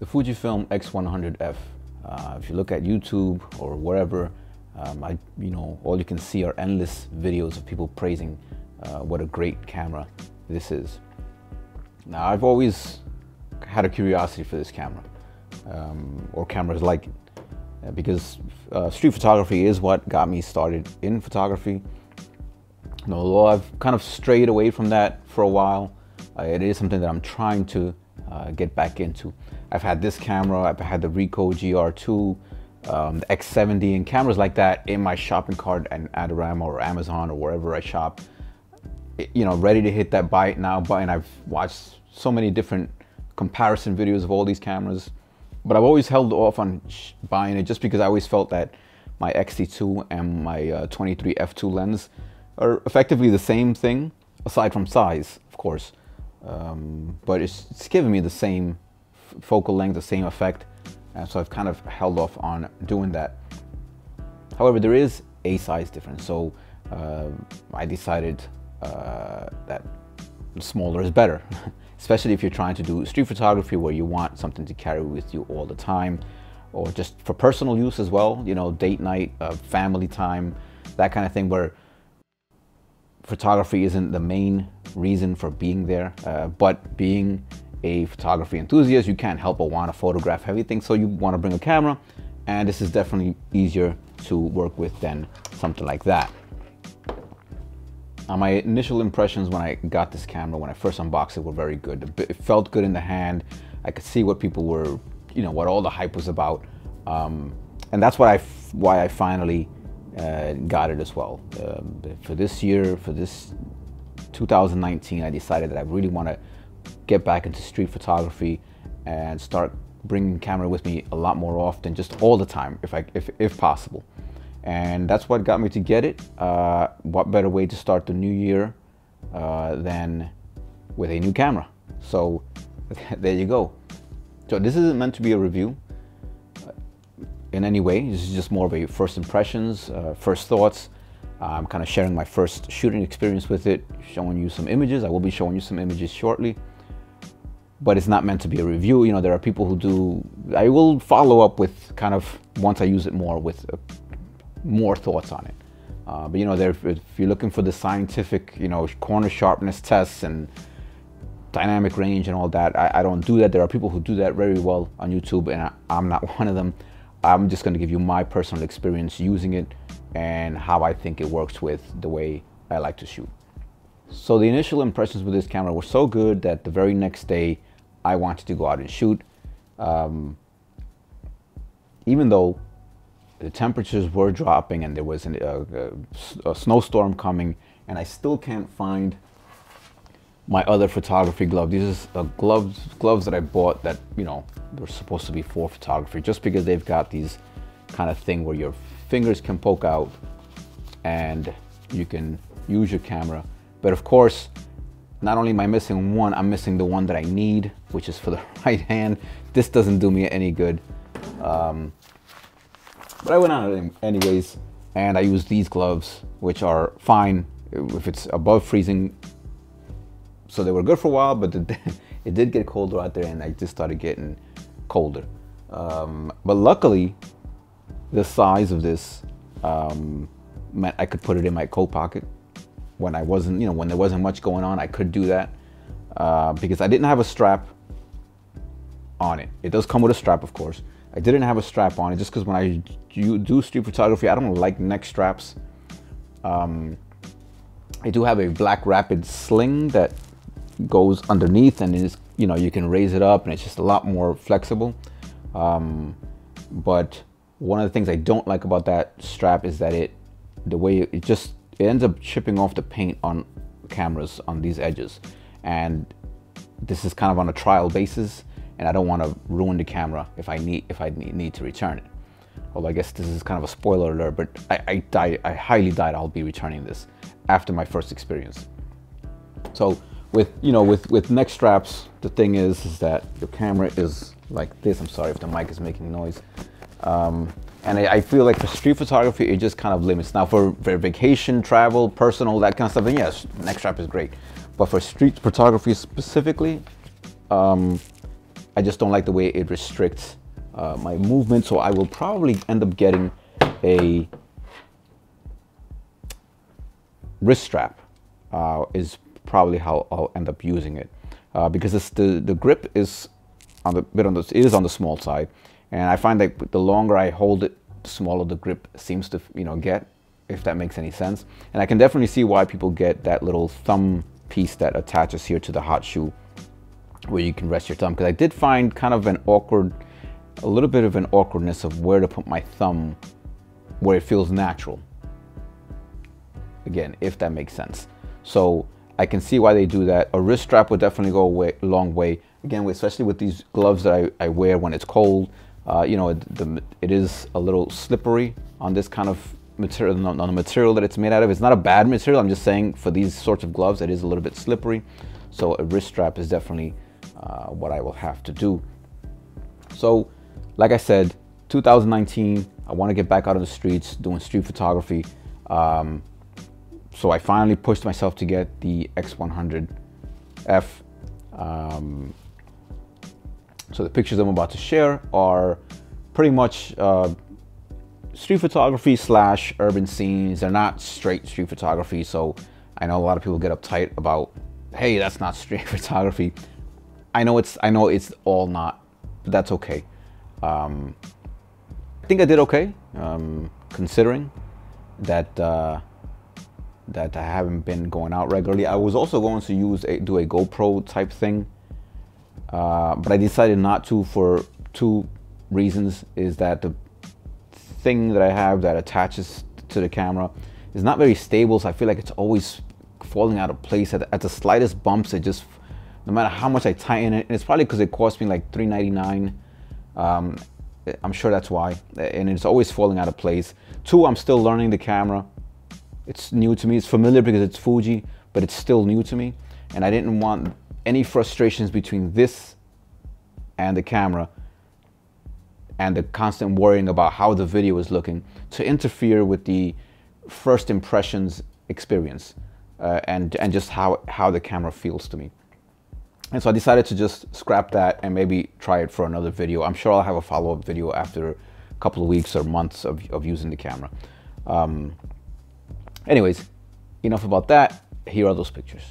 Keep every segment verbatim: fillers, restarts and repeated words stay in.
the Fujifilm X one hundred F. Uh, if you look at YouTube or wherever, um, I, you know, all you can see are endless videos of people praising uh, what a great camera this is. Now, I've always had a curiosity for this camera, um, or cameras like it, because uh, street photography is what got me started in photography. And although I've kind of strayed away from that for a while, uh, it is something that I'm trying to uh, get back into. I've had this camera, I've had the Ricoh G R two, um, the X seventy, and cameras like that in my shopping cart and Adorama or Amazon or wherever I shop. You know, ready to hit that buy it now button. I've watched so many different comparison videos of all these cameras, but I've always held off on buying it just because I always felt that my X T two and my uh, twenty-three F two lens are effectively the same thing, aside from size, of course. Um, but it's, it's given me the same focal length, the same effect, and so I've kind of held off on doing that. However, there is a size difference, so uh, I decided Uh, that smaller is better, especially if you're trying to do street photography where you want something to carry with you all the time, or just for personal use as well, you know, date night, uh, family time, that kind of thing, where photography isn't the main reason for being there. Uh, but being a photography enthusiast, you can't help but want to photograph everything, so you want to bring a camera, and this is definitely easier to work with than something like that. Uh, my initial impressions when I got this camera, when I first unboxed it, were very good. It felt good in the hand. I could see what people were, you know, what all the hype was about. Um, and that's what I f why I finally uh, got it as well. Um, for this year, for this two thousand nineteen, I decided that I really want to get back into street photography and start bringing the camera with me a lot more often, just all the time, if, I, if, if possible. And that's what got me to get it. Uh, what better way to start the new year uh, than with a new camera? So there you go. So this isn't meant to be a review in any way. This is just more of a first impressions, uh, first thoughts. I'm kind of sharing my first shooting experience with it, showing you some images. I will be showing you some images shortly, but it's not meant to be a review. You know, there are people who do, I will follow up with kind of, once I use it more, with a, more thoughts on it, uh, but you know, there, if you're looking for the scientific, you know, corner sharpness tests and dynamic range and all that, I, I don't do that. There are people who do that very well on YouTube, and I, I'm not one of them. I'm just going to give you my personal experience using it and how I think it works with the way I like to shoot. So the initial impressions with this camera were so good that the very next day I wanted to go out and shoot, um, even though the temperatures were dropping and there was an, uh, a, a snowstorm coming, and I still can't find my other photography glove. These are uh, gloves gloves that I bought that, you know, were supposed to be for photography, just because they've got these kind of thing where your fingers can poke out and you can use your camera. But of course, not only am I missing one, I'm missing the one that I need, which is for the right hand. This doesn't do me any good. Um, But I went on it anyways, and I used these gloves, which are fine if it's above freezing. So they were good for a while, but the, it did get colder out there, and I just started getting colder. Um, but luckily, the size of this um, meant I could put it in my coat pocket when I wasn't, you know, when there wasn't much going on. I could do that uh, because I didn't have a strap on it. It does come with a strap, of course. I didn't have a strap on it just because when I do street photography, I don't like neck straps. Um, I do have a Black Rapid sling that goes underneath, and is, you know, you can raise it up, and it's just a lot more flexible. Um, but one of the things I don't like about that strap is that it, the way it just, it ends up chipping off the paint on cameras on these edges. And this is kind of on a trial basis, and I don't want to ruin the camera if I need if I need to return it. Although I guess this is kind of a spoiler alert, but I, I, die, I highly doubt I'll be returning this after my first experience. So with, you know, with, with neck straps, the thing is, is that your camera is like this. I'm sorry if the mic is making noise. Um, and I, I feel like for street photography, it just kind of limits. Now for, for vacation, travel, personal, that kind of stuff, then yes, neck strap is great. But for street photography specifically, um, I just don't like the way it restricts uh, my movement, so I will probably end up getting a wrist strap uh, is probably how I'll end up using it, uh, because it's the, the grip is on the bit on the, it is on the small side, and I find that the longer I hold it, the smaller the grip seems to, you know, get, if that makes any sense. And I can definitely see why people get that little thumb piece that attaches here to the hot shoe where you can rest your thumb, because I did find kind of an awkward, a little bit of an awkwardness of where to put my thumb where it feels natural. Again, if that makes sense. So I can see why they do that. A wrist strap would definitely go a way, long way. Again, especially with these gloves that I, I wear when it's cold, uh, you know, it, the, it is a little slippery on this kind of material, on the material that it's made out of. It's not a bad material, I'm just saying for these sorts of gloves, it is a little bit slippery. So a wrist strap is definitely uh, what I will have to do. So, like I said, two thousand nineteen, I want to get back out on the streets doing street photography. Um, so I finally pushed myself to get the X one hundred F. Um, so the pictures I'm about to share are pretty much uh, street photography slash urban scenes. They're not straight street photography, so I know a lot of people get uptight about, hey, that's not street photography. I know it's, I know it's all not, but that's okay. Um, I think I did okay, um, considering that uh, that I haven't been going out regularly. I was also going to use a, do a GoPro type thing, uh, but I decided not to for two reasons. Is that the thing that I have that attaches to the camera is not very stable, so I feel like it's always falling out of place. At the, at the slightest bumps, it just, no matter how much I tighten it, and it's probably because it cost me like three ninety-nine. Um, I'm sure that's why, and it's always falling out of place. Two, I'm still learning the camera. It's new to me. It's familiar because it's Fuji, but it's still new to me, and I didn't want any frustrations between this and the camera and the constant worrying about how the video is looking to interfere with the first impressions experience, uh, and, and just how, how the camera feels to me. And so I decided to just scrap that and maybe try it for another video. I'm sure I'll have a follow-up video after a couple of weeks or months of, of using the camera. Um, anyways, enough about that. Here are those pictures.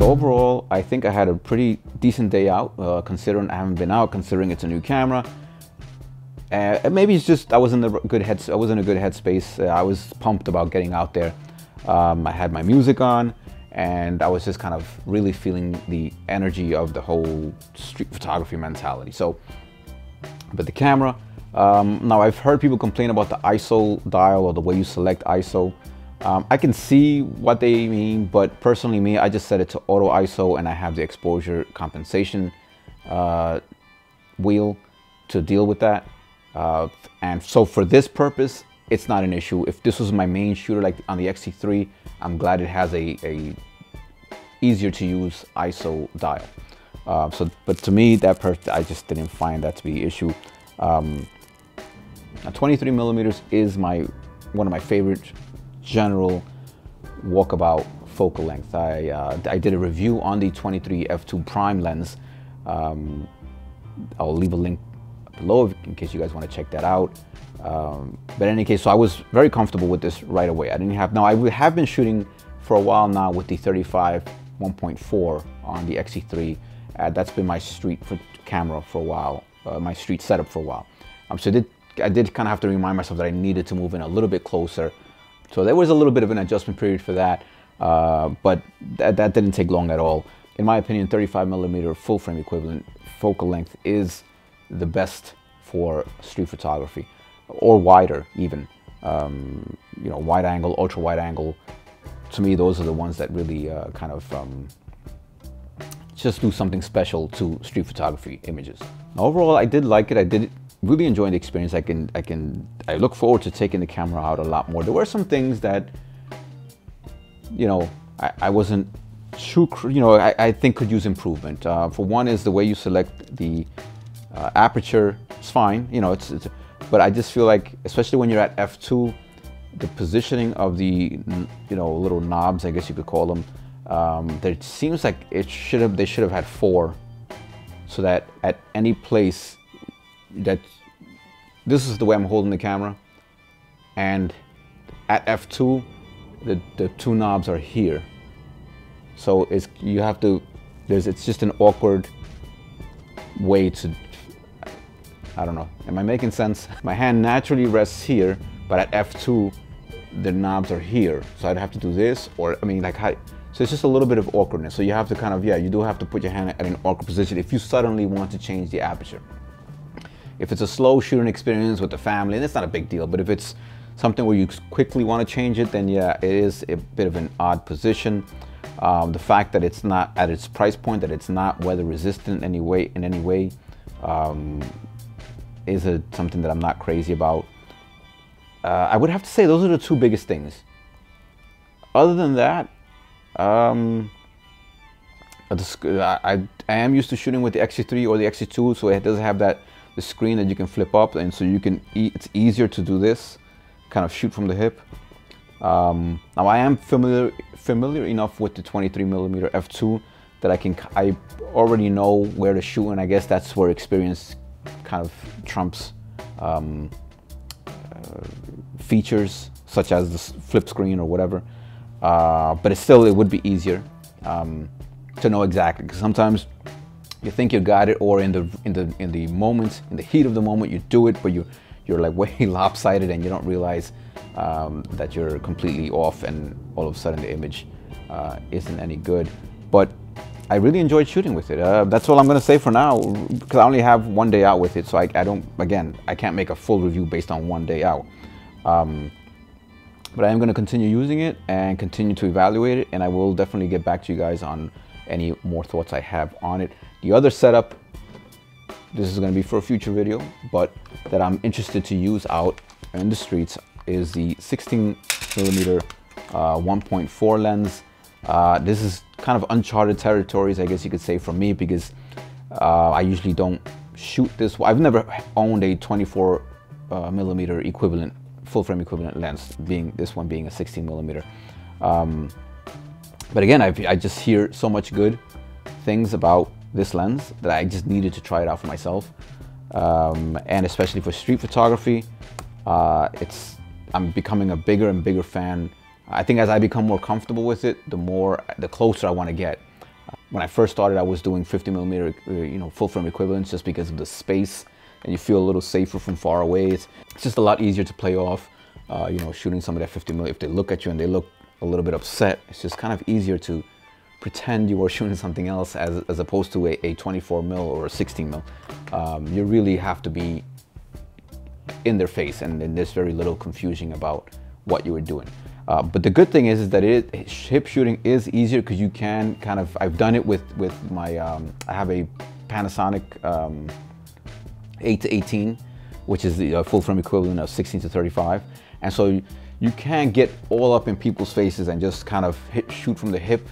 Overall, I think I had a pretty decent day out, uh, considering I haven't been out, considering it's a new camera. Uh, maybe it's just I was in the good head, I was in a good headspace. Uh, I was pumped about getting out there. Um, I had my music on, and I was just kind of really feeling the energy of the whole street photography mentality. So, but the camera. Um, now I've heard people complain about the I S O dial or the way you select I S O. Um, I can see what they mean, but personally me, I just set it to auto I S O, and I have the exposure compensation uh, wheel to deal with that. Uh, and so for this purpose, it's not an issue. If this was my main shooter, like on the X T three, I'm glad it has a, a easier to use I S O dial. Uh, so, but to me, that part, I just didn't find that to be an issue. Um, now twenty-three millimeters is my, one of my favorite general walkabout focal length. I, uh, I did a review on the twenty-three f two prime lens. Um, I'll leave a link below in case you guys want to check that out. Um, but in any case, so I was very comfortable with this right away. I didn't have, now I have been shooting for a while now with the thirty-five one point four on the X E three. Uh, that's been my street for camera for a while, uh, my street setup for a while. Um, so I did, I did kind of have to remind myself that I needed to move in a little bit closer. So there was a little bit of an adjustment period for that, uh, but that, that didn't take long at all. In my opinion, thirty-five millimeter full frame equivalent focal length is the best for street photography, or wider even. Um, you know, wide angle, ultra wide angle. To me, those are the ones that really uh, kind of um, just do something special to street photography images. Now, overall, I did like it. I did really enjoy the experience. I can, I can, I look forward to taking the camera out a lot more. There were some things that, you know, I, I wasn't too, you know, I, I think could use improvement. Uh, for one is the way you select the uh, aperture. It's fine, you know, it's, it's, but I just feel like, especially when you're at f two, the positioning of the, you know, little knobs, I guess you could call them, um, there seems like it should have, they should have had four, so that at any place that, this is the way I'm holding the camera, and at f two, the, the two knobs are here. So it's, you have to, there's, it's just an awkward way to, I don't know, am I making sense? My hand naturally rests here, but at f two, the knobs are here. So I'd have to do this, or, I mean, like, how, so it's just a little bit of awkwardness. So you have to kind of, yeah, you do have to put your hand at an awkward position if you suddenly want to change the aperture. If it's a slow shooting experience with the family, and it's not a big deal, but if it's something where you quickly want to change it, then yeah, it is a bit of an odd position. Um, the fact that it's not at its price point, that it's not weather resistant in any way, in any way um, is a, something that I'm not crazy about. Uh, I would have to say those are the two biggest things. Other than that, um, I, I, I am used to shooting with the X C three or the X C two, so it does have that the screen that you can flip up, and so you can. E it's easier to do this, kind of shoot from the hip. Um, now I am familiar familiar enough with the twenty-three millimeter f two that I can. I already know where to shoot, and I guess that's where experience kind of trumps. Um, features such as the flip screen or whatever, uh, but it's still, it would be easier um, to know exactly, because sometimes you think you got it, or in the in the in the moment, in the heat of the moment, you do it, but you you're like way lopsided and you don't realize um, that you're completely off, and all of a sudden the image uh, isn't any good. But I really enjoyed shooting with it. Uh, that's all I'm going to say for now, because I only have one day out with it, so I, I don't, again, I can't make a full review based on one day out. Um, but I am going to continue using it and continue to evaluate it, and I will definitely get back to you guys on any more thoughts I have on it. The other setup, this is going to be for a future video, but that I'm interested to use out in the streets, is the sixteen millimeter uh, one point four lens. Uh, this is kind of uncharted territories, I guess you could say, for me, because uh, I usually don't shoot this. I've never owned a twenty-four uh, millimeter equivalent, full frame equivalent lens, being this one being a sixteen millimeter. Um, but again, I've, I just hear so much good things about this lens that I just needed to try it out for myself. Um, and especially for street photography, uh, it's, I'm becoming a bigger and bigger fan. I think as I become more comfortable with it, the more, the closer I want to get. When I first started, I was doing fifty millimeter, you know, full frame equivalents, just because of the space, and you feel a little safer from far away. It's, it's just a lot easier to play off, uh, you know, shooting somebody at fifty millimeter. If they look at you and they look a little bit upset, it's just kind of easier to pretend you were shooting something else, as, as opposed to a, a twenty-four mil or a sixteen mil. Um, you really have to be in their face, and, and there's very little confusion about what you were doing. Uh, but the good thing is, is that it, hip shooting is easier, because you can kind of, I've done it with, with my, um, I have a Panasonic um, eight to eighteen, which is the uh, full frame equivalent of sixteen to thirty-five. And so you, you can get all up in people's faces and just kind of hip, shoot from the hip.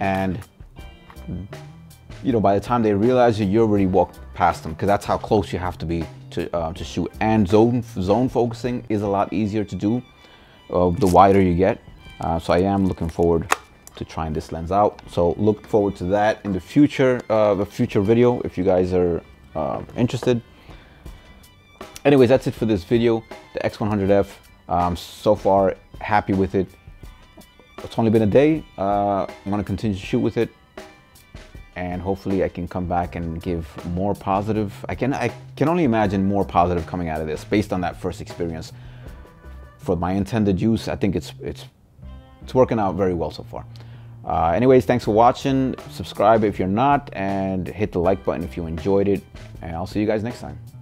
And, you know, by the time they realize you, you already walked past them, because that's how close you have to be to, uh, to shoot. And zone, zone focusing is a lot easier to do. Uh, the wider you get, uh, so I am looking forward to trying this lens out. So look forward to that in the future, uh, the future video, if you guys are uh, interested. Anyways, that's it for this video, the X one hundred F. Um, so far, happy with it. It's only been a day. Uh, I'm gonna continue to shoot with it, and hopefully I can come back and give more positive. I can I can only imagine more positive coming out of this based on that first experience. For my intended use, I think it's it's it's working out very well so far. Uh, anyways, thanks for watching. Subscribe if you're not, and hit the like button if you enjoyed it. And I'll see you guys next time.